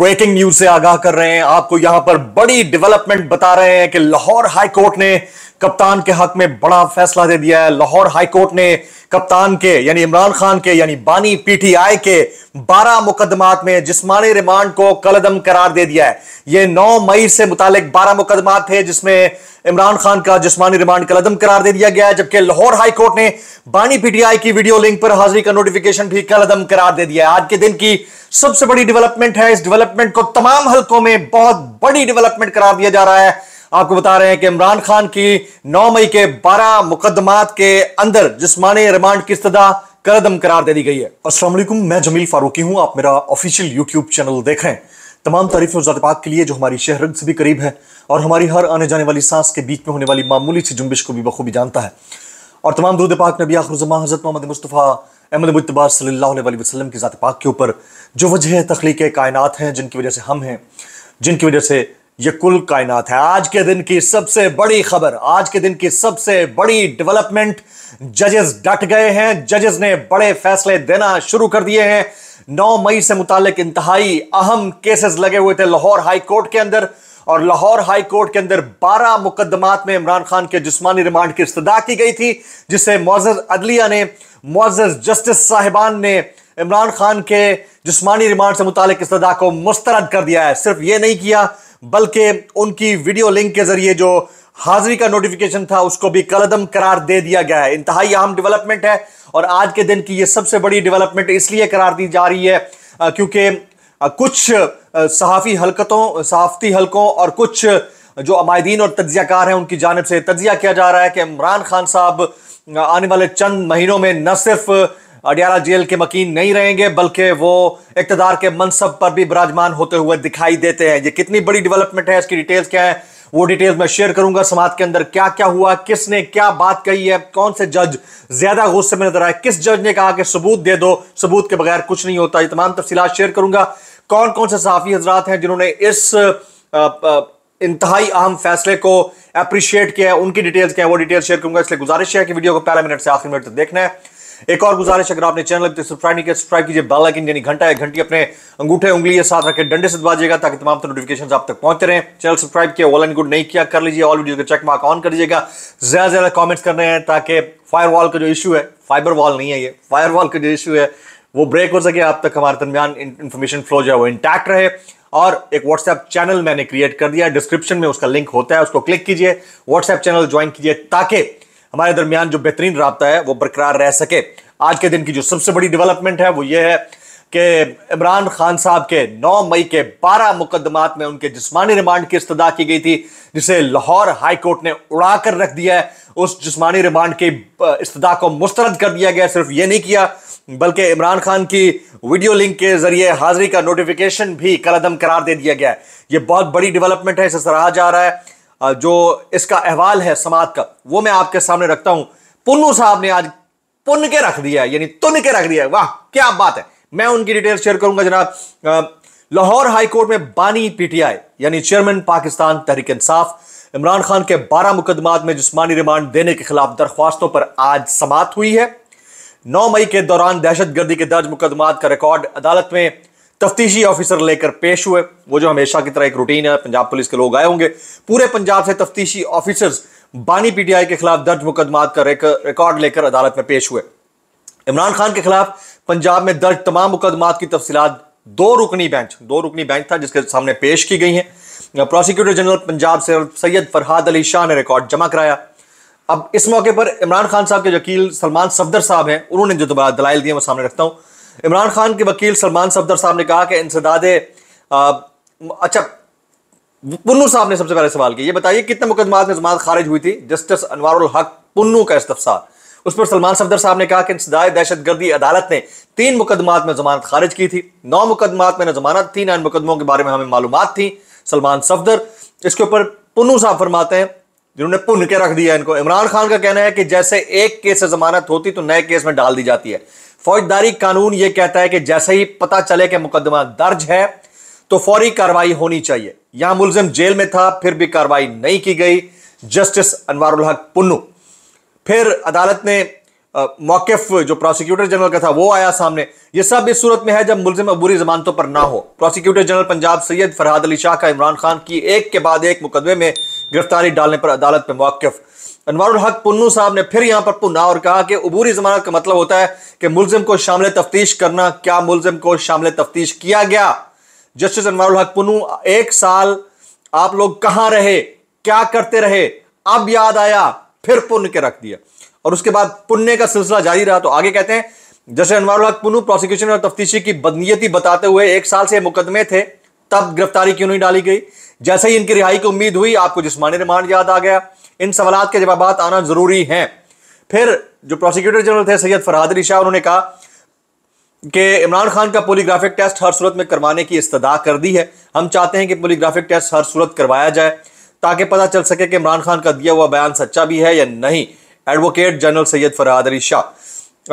Breaking news से आगाह कर रहे हैं, आपको यहां पर बड़ी डेवलपमेंट बता रहे हैं कि लाहौर हाई कोर्ट ने कप्तान के हक में बड़ा फैसला दे दिया है। लाहौर हाई कोर्ट ने कप्तान के यानी इमरान खान के यानी बानी पीटीआई के 12 मुकदमात में जिस्मानी रिमांड को कलदम करार दे दिया है। ये 9 मई से मुतालिक 12 मुकदमात थे जिसमें इमरान खान का जिस्मानी रिमांड कलदम करार दे दिया गया है, जबकि लाहौर हाई कोर्ट ने बानी पीटीआई की वीडियो लिंक पर हाजिरी का नोटिफिकेशन भी कलदम करार दे दिया है। आज के दिन की सबसे बड़ी डेवलपमेंट है, इस डेवलपमेंट को तमाम हलकों में बहुत बड़ी डेवलपमेंट करार दिया जा रहा है। आपको बता रहे हैं कि इमरान खान की 9 मई के 12 मुकदमात के अंदर जिस्मानी रिमांड की सजा कलदम करार दे दी गई है। अस्सलाम वालेकुम, मैं जमील फारूकी हूं, आप मेरा ऑफिशियल यूट्यूब चैनल देख रहे हैं। तमाम तारीफ और पाक के लिए जो हमारी शहरत से भी करीब है और हमारी हर आने जाने वाली सांस के बीच में होने वाली मामूली सी जुम्बिश को भी बखूबी जानता है, और तमाम दुरूद पाक नबी आखिर ज़मां हज़रत मोहम्मद मुस्तफ़ा अहमद मुज्तबा सल्लल्लाहु अलैहि वसल्लम की ज़ात पाक के ऊपर जो वजह तख्लीक़ कायनात हैं, जिनकी वजह से हम हैं, जिनकी वजह से ये कुल कायनात है। आज के दिन की सबसे बड़ी खबर, आज के दिन की सबसे बड़ी डेवलपमेंट, जजेस डट गए हैं, जजेस ने बड़े फैसले देना शुरू कर दिए हैं। 9 मई से मुतालिक इंतहाई अहम केसेस लगे हुए थे लाहौर हाई कोर्ट के अंदर, और लाहौर हाई कोर्ट के अंदर 12 मुकदमात में इमरान खान के जिस्मानी रिमांड की इस्तदा की गई थी, जिससे मुअज़्ज़ज़ अदलिया ने, मुअज़्ज़ज़ जस्टिस साहिबान ने इमरान खान के जिस्मानी रिमांड से मुतालिक इस्तदा को मुस्तरद कर दिया है। सिर्फ ये नहीं किया बल्कि उनकी वीडियो लिंक के जरिए जो हाजिरी का नोटिफिकेशन था उसको भी कलदम करार दे दिया गया है। इंतहाई अहम डेवलपमेंट है, और आज के दिन की ये सबसे बड़ी डेवलपमेंट इसलिए करार दी जा रही है क्योंकि कुछ सहाफ़ती हलकों और कुछ जो अमायदीन और तज्जियाकार हैं उनकी जानिब से तज्जिया किया जा रहा है कि इमरान खान साहब आने वाले चंद महीनों में न सिर्फ अडियाला जेल के मकीन नहीं रहेंगे बल्कि वो इक़्तिदार के मनसब पर भी विराजमान होते हुए दिखाई देते हैं। ये कितनी बड़ी डेवलपमेंट है, इसकी डिटेल्स क्या है, वो डिटेल्स मैं शेयर करूंगा। समाज के अंदर क्या क्या हुआ, किसने क्या बात कही है, कौन से जज ज्यादा गुस्से में नजर आए, किस जज ने कहा कि सबूत दे दो, सबूत के बगैर कुछ नहीं होता, ये तमाम तफसीलात शेयर करूंगा। कौन कौन से सहाफ़ी हजरात हैं जिन्होंने इस इंतहाई अहम फैसले को अप्रिशिएट किया है, उनकी डिटेल्स क्या है वो डिटेल्स शेयर करूंगा। इसलिए गुजारिश है कि वीडियो को पहले मिनट से आखिर मिनट तक देखना है। एक और गुजारिश, अगर आपने चैनल पर सब्सक्राइब नहीं किया, सब्सक्राइब कीजिए, बेल आइकन यानी घंटा या घंटी अपने अंगूठे उंगली के साथ रखकर डंडे से दबाजिएगा ताकि तमाम तरह नोटिफिकेशन आप तक पहुंचते रहें। चैनल सब्सक्राइब किया, ऑल एंड गुड नहीं किया कर लीजिए, ऑल वीडियो का चेक मार्क ऑन कर दीजिएगा। ज्यादा से ज्यादा कमेंट्स करने हैं ताकि फायरवॉल का जो इशू है, फाइबर वॉल नहीं है ये, फायरवॉल का जो इशू है वो ब्रेक हो सके, आप तक हमारे दरमियान इन्फॉर्मेशन फ्लो जो है वो इंटैक्ट रहे। और एक व्हाट्सएप चैनल मैंने क्रिएट कर दिया, डिस्क्रिप्शन में उसका लिंक होता है, उसको क्लिक कीजिए, व्हाट्सएप चैनल ज्वाइन कीजिए ताकि हमारे दरमियान जो बेहतरीन राब्ता है वो बरकरार रह सके। आज के दिन की जो सबसे बड़ी डेवलपमेंट है वो ये है कि इमरान खान साहब के 9 मई के 12 मुकदमात में उनके जिस्मानी रिमांड की इस्तदा की गई थी, जिसे लाहौर हाई कोर्ट ने उड़ा कर रख दिया है। उस जिस्मानी रिमांड की इस्तदा को मुस्तरद कर दिया गया। सिर्फ ये नहीं किया बल्कि इमरान खान की वीडियो लिंक के जरिए हाजिरी का नोटिफिकेशन भी कलदम करार दे दिया गया है। ये बहुत बड़ी डेवलपमेंट है, इसे सराहा जा रहा है। जो इसका अहवाल है समात का वो मैं आपके सामने रखता हूं। पुन्नू साहब ने आज पुन के रख दिया, यानी तुन के रख दिया, वाह क्या बात है। मैं उनकी डिटेल शेयर करूंगा। जनाब, लाहौर हाई कोर्ट में बानी पीटीआई यानी चेयरमैन पाकिस्तान तहरीक इंसाफ इमरान खान के 12 मुकदमात में जिस्मानी रिमांड देने के खिलाफ दरख्वास्तों पर आज समात हुई है। 9 मई के दौरान दहशतगर्दी के दर्ज मुकदमात का रिकॉर्ड अदालत में तफ्तीशी ऑफिसर लेकर पेश हुए। वो जो हमेशा की तरह एक रूटीन है, पंजाब पुलिस के लोग आए होंगे, पूरे पंजाब से तफ्तीशी ऑफिसर्स बानी पीटीआई के खिलाफ दर्ज मुकदमात का रिकॉर्ड लेकर अदालत में पेश हुए। इमरान खान के खिलाफ पंजाब में दर्ज तमाम मुकदमात की तफसीलात दो रुकनी बेंच था जिसके सामने पेश की गई है। प्रोसिक्यूटर जनरल पंजाब सैयद फरहाद अली शाह ने रिकॉर्ड जमा कराया। अब इस मौके पर इमरान खान साहब के वकील सलमान सफदर साहब हैं, उन्होंने जो दलाइल दिए मैं सामने रखता हूँ। इमरान खान के वकील सलमान सफदर साहब ने कहा कि इंसदादे अच्छा, पुन्नू साहब ने सबसे पहले सवाल किया, ये बताइए कितने मुकदमात में जमानत खारिज हुई थी, जस्टिस अनवारुल हक पुन्नू का इस्तफसार। उस पर सलमान सफदर साहब ने कहा कि इंसदादे दहशतगर्दी अदालत ने 3 मुकदमात में जमानत खारिज की थी, 9 मुकदमात में न जमानत थी ना इन मुकदमों के बारे में हमें मालूमात थी। सलमान सफदर, इसके ऊपर पुन्नू साहब फरमाते हैं जिन्होंने पुन के रख दिया इनको, इमरान खान का कहना है कि जैसे एक केस से जमानत होती तो नए केस में डाल दी जाती है। फौजदारी कानून ये कहता है कि जैसे ही पता चले कि मुकदमा दर्ज है तो फौरी कार्रवाई होनी चाहिए। यहां मुलजिम जेल में था फिर भी कार्रवाई नहीं की गई, जस्टिस अनवारुल हक पुन्नू। फिर अदालत ने मौक़िफ़ जो प्रोसिक्यूटर जनरल का था वो आया सामने। ये सब इस सूरत में है जब मुलजिम अबूरी जमानतों पर ना हो। प्रोसिक्यूटर जनरल पंजाब सैयद फरहाद अली शाह का इमरान खान की एक के बाद एक मुकदमे में गिरफ्तारी डालने पर अदालत में मौक़िफ़। अनवारुल हक पुन्नू साहब ने फिर यहाँ पर पुना और कहा कि अबूरी जमानत का मतलब होता है कि मुलजिम को शामिल तफ्तीश करना। क्या मुलजिम को शामिल तफ्तीश किया गया? जस्टिस अनवारुल हक पुन्नू, एक साल आप लोग कहाँ रहे, क्या करते रहे, अब याद आया, फिर पुन के रख दिया और उसके बाद पुण्य का सिलसिला जारी रहा। तो आगे कहते हैं जैसे अनवारुल हक पुन्नू प्रोसिक्यूशन और तफ्तीशी की बदनीयती बताते हुए, एक साल से मुकदमे थे तब गिरफ्तारी क्यों नहीं डाली गई? जैसे ही इनकी रिहाई की उम्मीद हुई आपको जिस्मानी रिमांड याद आ गया। इन सवालात के जवाब आना जरूरी हैं। फिर जो प्रोसिक्यूटर जनरल थे सैयद फरहाद अली शाह, उन्होंने कहा कि इमरान खान का पोलीग्राफिक टेस्ट हर सूरत में करवाने की इस्तदा कर दी है। हम चाहते हैं कि पोलीग्राफिक टेस्ट हर सूरत करवाया जाए ताकि पता चल सके कि इमरान खान का दिया हुआ बयान सच्चा भी है या नहीं। Advocate general Syed Farhad Ali Shah.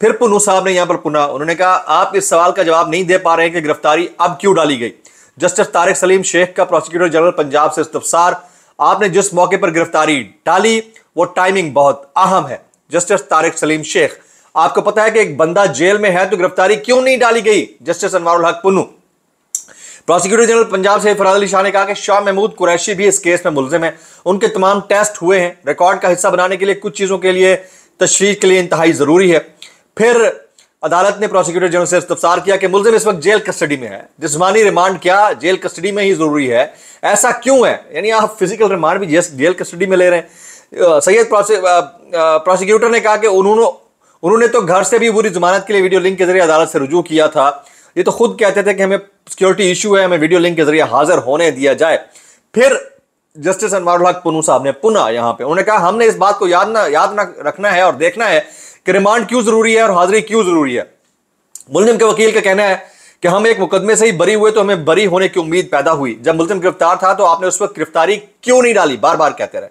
फिर पुनू साहब ने यहाँ पर पुना, उन्होंने कहा आप इस सवाल का जवाब नहीं दे पा रहे हैं कि गिरफ्तारी अब क्यों डाली गई। जस्टिस तारिक सलीम शेख का प्रोसिक्यूटर जनरल पंजाब से इस्तफसार, आपने जिस मौके पर गिरफ्तारी डाली वो टाइमिंग बहुत अहम है। जस्टिस तारिक सलीम शेख, आपको पता है कि एक बंदा जेल में है तो गिरफ्तारी क्यों नहीं डाली गई? Justice Anwarul Haq Punnu. Prosecutor general Punjab Syed Farhad Ali Shah ने कहा कि शाह महमूद कुरैशी भी इस केस में मुलजिम है। उनके तमाम टेस्ट हुए हैं। रिकॉर्ड का हिस्सा बनाने के लिए कुछ चीज़ों के लिए तशरीह के लिए इंतहाई ज़रूरी है। फिर अदालत ने प्रोसिक्यूटर जनरल से इस्तफसार किया कि मुलजिम इस वक्त जेल कस्टडी में है, जिस्मानी रिमांड क्या जेल कस्टडी में ही ज़रूरी है, ऐसा क्यों है? यानी आप फिजिकल रिमांड भी जेल कस्टडी में ले रहे हैं। सैयद प्रोसिक्यूटर ने कहा कि उन्होंने तो घर से भी पूरी जमानत के लिए वीडियो लिंक के जरिए अदालत से रुजू किया था। ये तो खुद कहते थे कि हमें सिक्योरिटी इशू है, हमें वीडियो लिंक के जरिए हाजिर होने दिया जाए। फिर जस्टिस अनवारुल हक पुन्नू साहब ने पुनः यहाँ पे उन्होंने कहा हमने इस बात को याद ना रखना है और देखना है कि रिमांड क्यों जरूरी है और हाजिरी क्यों जरूरी है। मुलजिम के वकील का कहना है कि हम एक मुकदमे से ही बरी हुए तो हमें बरी होने की उम्मीद पैदा हुई। जब मुलजिम गिरफ्तार था तो आपने उस वक्त गिरफ्तारी क्यों नहीं डाली, बार बार कहते रहे।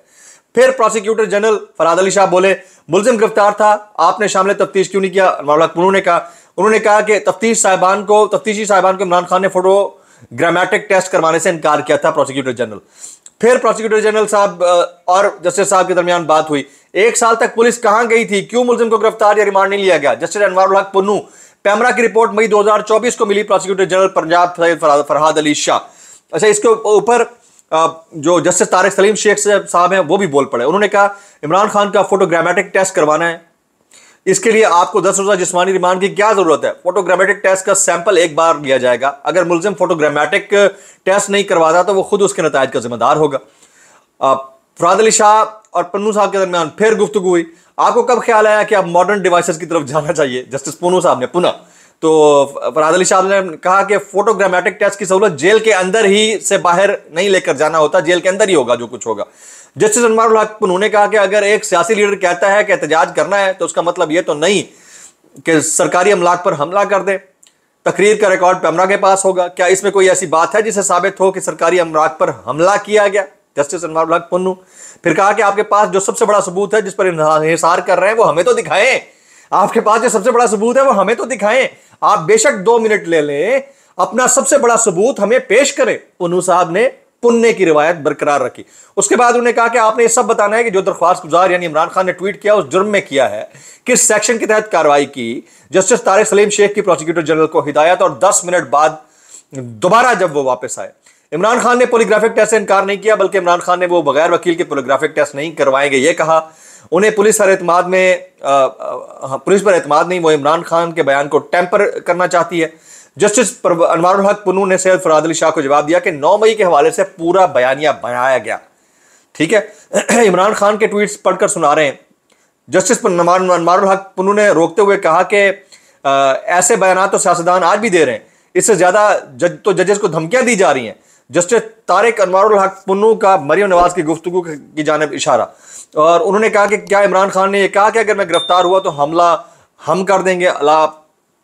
फिर प्रोसिक्यूटर जनरल फरहाद अली शाह बोले मुलजिम गिरफ्तार था, आपने शामिल तफ्तीश क्यों नहीं किया? अनवारुल हक पुन्नू ने कहा, उन्होंने कहा कि तफ्तीशी साहिबान को इमरान खान ने फोटोग्रामेटिक टेस्ट करवाने से इनकार किया था, प्रोसिक्यूटर जनरल। फिर प्रोसिक्यूटर जनरल साहब और जस्टिस साहब के दरमियान बात हुई। एक साल तक पुलिस कहां गई थी, क्यों मुलजिम को गिरफ्तार या रिमांड नहीं लिया गया? जस्टिस अनवारुल हक पुन्नू, पैमरा की रिपोर्ट मई 2024 को मिली प्रोसिक्यूटर जनरल पंजाब सैयद फरहाद अली शाह। अच्छा, इसके ऊपर जो जस्टिस तारिक सलीम शेख साहब हैं वो भी बोल पड़े। उन्होंने कहा इमरान खान का फोटोग्रामेटिक टेस्ट करवाना है, इसके लिए आपको 10 रोजा जिस्मानी रिमांड की क्या जरूरत है? फोटोग्रामेटिक टेस्ट का सैंपल एक बार लिया जाएगा, अगर मुलजिम फोटोग्रामेटिक टेस्ट नहीं करवाता तो वो खुद उसके नतायज का जिम्मेदार होगा। फरहाद अली शाह और पुन्नू साहब के दरमियान फिर गुफ्तगू हुई। आपको कब ख्याल आया कि आप मॉडर्न डिवाइसेस की तरफ जाना चाहिए? जस्टिस पुन्नू साहब ने पुनः तो फरहाद अली शाह ने कहा कि फोटोग्रामेटिक टेस्ट की सहूलत जेल के अंदर ही से बाहर नहीं लेकर जाना होता, जेल के अंदर ही होगा जो कुछ होगा। जस्टिस अनवारुल हक पुन्नू ने कहा कि अगर एक सियासी लीडर कहता है कि एहतजाज करना है तो उसका मतलब ये तो नहीं कि सरकारी अमलाक पर हमला कर दे। तकरीर का रिकॉर्ड पैमरा के पास होगा, क्या इसमें कोई ऐसी बात है जिसे साबित हो कि सरकारी अमलाक पर हमला किया गया? जस्टिस अनवारुल हक पुन्नू। फिर कहा कि आपके पास जो सबसे बड़ा सबूत है जिस पर इन्हासार कर रहे हैं वो हमें तो दिखाएं, आपके पास जो सबसे बड़ा सबूत है वो हमें तो दिखाएं। आप बेशक 2 मिनट ले लें, अपना सबसे बड़ा सबूत हमें पेश करें। पुन्नू साहब ने पुण्य की रिवायत बरकरार रखी। उसके बाद उन्होंने कहा कि आपने ये सब बताना है कि जो दरख्वास्त गुजार यानी इमरान खान ने ट्वीट किया उस जुर्म में किया है, किस सेक्शन के तहत कार्रवाई की। जस्टिस तारिक सलीम शेख की प्रोसिक्यूटर जनरल को हिदायत और 10 मिनट बाद दोबारा जब वो वापस आए, इमरान खान ने पोलीग्राफिक टेस्ट से इनकार नहीं किया, बल्कि इमरान खान ने वो बगैर वकील के पोलीग्राफिक टेस्ट नहीं करवाएंगे ये कहा। उन्हें पुलिस पर एतमाद नहीं, वो इमरान खान के बयान को टेम्पर करना चाहती है। जस्टिस अनवारुल हक पुन्नू ने सैयद फरहाद अली शाह को जवाब दिया कि 9 मई के हवाले से पूरा बयानिया बनाया गया, ठीक है, इमरान खान के ट्वीट्स पढ़कर सुना रहे हैं। जस्टिस अनवारुल हक पुन्नू ने रोकते हुए कहा कि ऐसे बयान तो सियासतदान आज भी दे रहे हैं, इससे ज़्यादा जजेस को धमकियां दी जा रही हैं। जस्टिस तारिक अनवारुल हक पुन्नू का मरियम नवाज की गुफ्तगू की जानिब इशारा, और उन्होंने कहा कि क्या इमरान खान ने यह कहा कि अगर मैं गिरफ्तार हुआ तो हमला हम कर देंगे?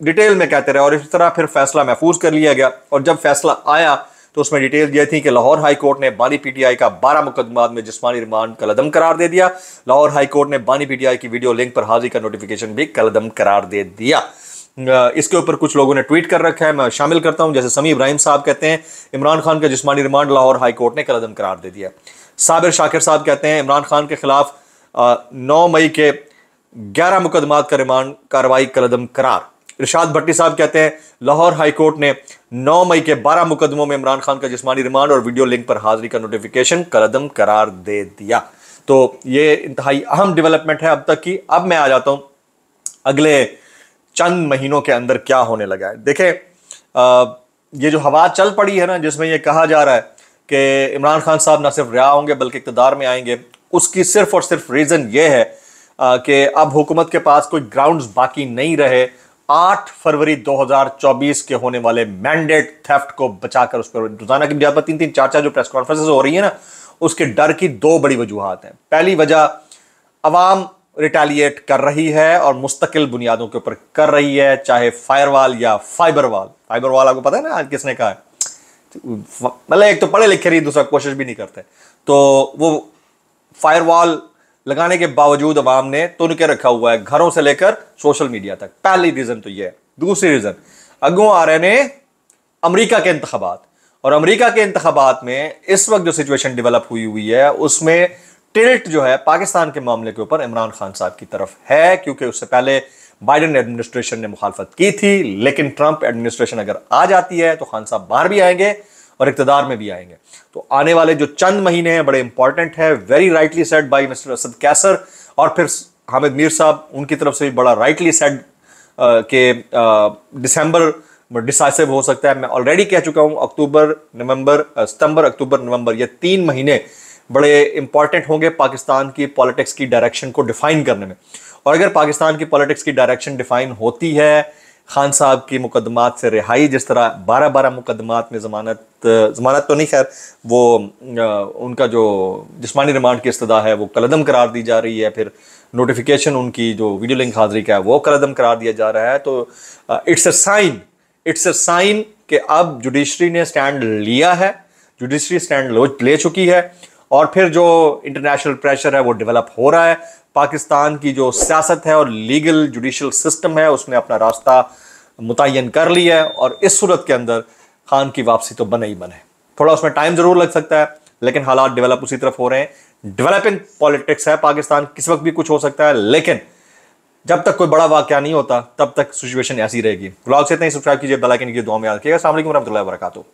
डिटेल में कहते रहे और इस तरह फिर फैसला महफूज कर लिया गया। और जब फैसला आया तो उसमें डिटेल ये थी कि लाहौर हाई कोर्ट ने बानी पीटीआई का 12 मुकदमात में जिस्मानी रिमांड कलदम करार दे दिया। लाहौर हाई कोर्ट ने बानी पीटीआई की वीडियो लिंक पर हाजिरी का नोटिफिकेशन भी कलदम करार दे दिया। इसके ऊपर कुछ लोगों ने ट्वीट कर रखा है, मैं शामिल करता हूं। जैसे समी इब्राहिम साहब कहते हैं इमरान खान का जिस्मानी रिमांड लाहौर हाई कोर्ट ने कलदम करार दे दिया। साबिर शाकिर साहब कहते हैं इमरान खान के खिलाफ 9 मई के 11 मुकदमात का रिमांड कार्रवाई कलदम करार। इरशाद भट्टी साहब कहते हैं लाहौर हाई कोर्ट ने 9 मई के 12 मुकदमों में इमरान खान का जिस्मानी रिमांड और वीडियो लिंक पर हाजिरी का नोटिफिकेशन कलदम करार दे दिया। तो ये इंतहाई अहम डेवलपमेंट है अब तक की। अब मैं आ जाता हूं अगले चंद महीनों के अंदर क्या होने लगा है। देखें ये जो हवा चल पड़ी है ना, जिसमें यह कहा जा रहा है कि इमरान खान साहब ना सिर्फ रिहा होंगे बल्कि इक़्तिदार में आएंगे, उसकी सिर्फ और सिर्फ रीज़न ये है कि अब हुकूमत के पास कोई ग्राउंड्स बाकी नहीं रहे 8 फरवरी 2024 के होने वाले मैंडेट थेफ्ट को बचाकर, उस पर रोजाना की ज्यादा 3-4 जो प्रेस कॉन्फ्रेंसेस हो रही है ना, उसके डर की 2 बड़ी वजूहत हैं। पहली वजह, अवाम रिटेलिएट कर रही है और मुस्तकिल बुनियादों के ऊपर कर रही है, चाहे फायरवाल या फाइबर वाल। फाइबर वाल आपको पता है ना आज किसने कहा है, मतलब एक तो पढ़े लिखे नहीं, दूसरा कोशिश भी नहीं करते। तो वो फायरवाल लगाने के बावजूद अवाम ने तुन के रखा हुआ है, घरों से लेकर सोशल मीडिया तक। पहली रीजन तो ये है। दूसरी रीजन, अगों आ रहे ने अमरीका के इंतखाबात, और अमरीका के इंतखाबात में इस वक्त जो सिचुएशन डेवलप हुई है उसमें टिल्ट जो है पाकिस्तान के मामले के ऊपर इमरान खान साहब की तरफ है, क्योंकि उससे पहले बाइडन एडमिनिस्ट्रेशन ने मुखालफत की थी, लेकिन ट्रंप एडमिनिस्ट्रेशन अगर आ जाती है तो खान साहब बाहर भी आएंगे और इक़्तिदार में भी आएंगे। तो आने वाले जो चंद महीने हैं बड़े इंपॉर्टेंट है। Very rightly said by mister Asad कैसर, और फिर हामिद मीर साहब उनकी तरफ से भी बड़ा राइटली सेड के दिसंबर डिसाइसिव हो सकता है। मैं ऑलरेडी कह चुका हूं सितंबर अक्टूबर नवंबर ये 3 महीने बड़े इंपॉर्टेंट होंगे पाकिस्तान की पॉलिटिक्स की डायरेक्शन को डिफाइन करने में। और अगर पाकिस्तान की पॉलिटिक्स की डायरेक्शन डिफाइन होती है, खान साहब की मुकदमात से रिहाई, जिस तरह 12 मुकदमात में ज़मानत तो नहीं, खैर वो उनका जो जिस्मानी रिमांड की इस्तदा है वो कलदम करार दी जा रही है, फिर नोटिफिकेशन उनकी जो वीडियो लिंक हाजिरी का है वो कलदम करार दिया जा रहा है। तो इट्स अ साइन कि अब जुडिशरी ने स्टैंड लिया है, जुडिशरी स्टैंड ले चुकी है, और फिर जो इंटरनेशनल प्रेशर है वो डेवलप हो रहा है। पाकिस्तान की जो सियासत है और लीगल जुडिशल सिस्टम है उसने अपना रास्ता मुतय्यन कर लिया है, और इस सूरत के अंदर खान की वापसी तो बने ही बने। थोड़ा उसमें टाइम ज़रूर लग सकता है, लेकिन हालात डेवलप उसी तरफ हो रहे हैं। डेवलपिंग पॉलिटिक्स है पाकिस्तान, किस वक्त भी कुछ हो सकता है, लेकिन जब तक कोई बड़ा वाकया नहीं होता तब तक सिचुएशन ऐसी रहेगी। ब्लॉग से इतना ही, सब्सक्राइब कीजिए, बेल आइकन की दुआ में याद रखिएगा। अस्सलाम वालेकुम वरहमतुल्लाहि वबरकातुहू।